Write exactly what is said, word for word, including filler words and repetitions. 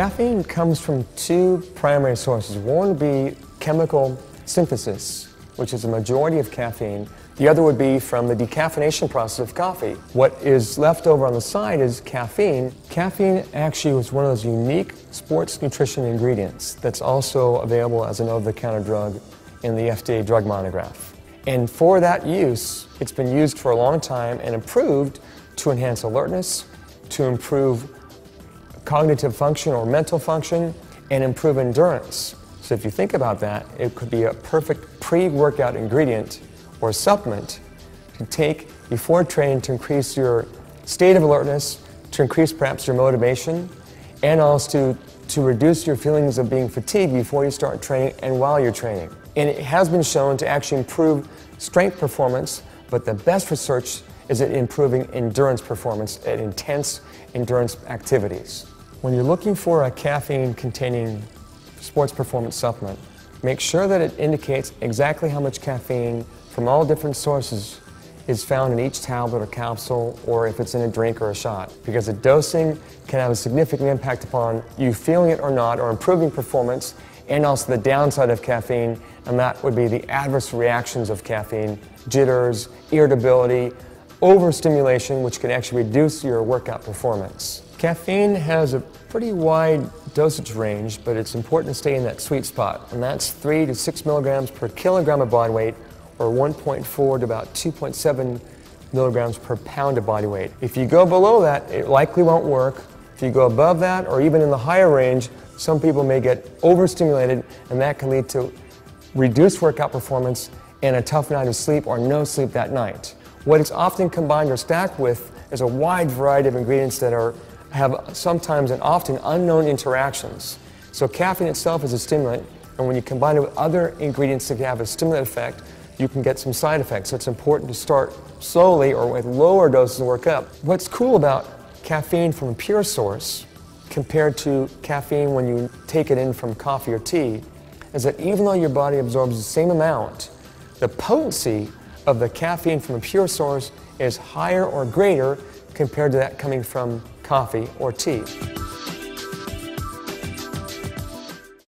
Caffeine comes from two primary sources. One would be chemical synthesis, which is the majority of caffeine. The other would be from the decaffeination process of coffee. What is left over on the side is caffeine. Caffeine actually was one of those unique sports nutrition ingredients that's also available as an over-the-counter drug in the F D A drug monograph. And for that use, it's been used for a long time and improved to enhance alertness, to improve cognitive function or mental function, and improve endurance. So if you think about that, it could be a perfect pre-workout ingredient or supplement to take before training to increase your state of alertness, to increase perhaps your motivation, and also to, to reduce your feelings of being fatigued before you start training and while you're training. And it has been shown to actually improve strength performance, but the best research is at improving endurance performance at intense endurance activities. When you're looking for a caffeine-containing sports performance supplement, make sure that it indicates exactly how much caffeine from all different sources is found in each tablet or capsule, or if it's in a drink or a shot, because the dosing can have a significant impact upon you feeling it or not, or improving performance, and also the downside of caffeine, and that would be the adverse reactions of caffeine: jitters, irritability, overstimulation, which can actually reduce your workout performance. Caffeine has a pretty wide dosage range, but it's important to stay in that sweet spot, and that's three to six milligrams per kilogram of body weight, or one point four to about two point seven milligrams per pound of body weight. If you go below that, it likely won't work. If you go above that, or even in the higher range, some people may get overstimulated, and that can lead to reduced workout performance and a tough night of sleep or no sleep that night. What it's often combined or stacked with is a wide variety of ingredients that are, have sometimes and often unknown interactions. So caffeine itself is a stimulant, and when you combine it with other ingredients that have a stimulant effect, you can get some side effects. So it's important to start slowly or with lower doses and work up. What's cool about caffeine from a pure source compared to caffeine when you take it in from coffee or tea is that even though your body absorbs the same amount, the potency of the caffeine from a pure source is higher or greater compared to that coming from coffee or tea.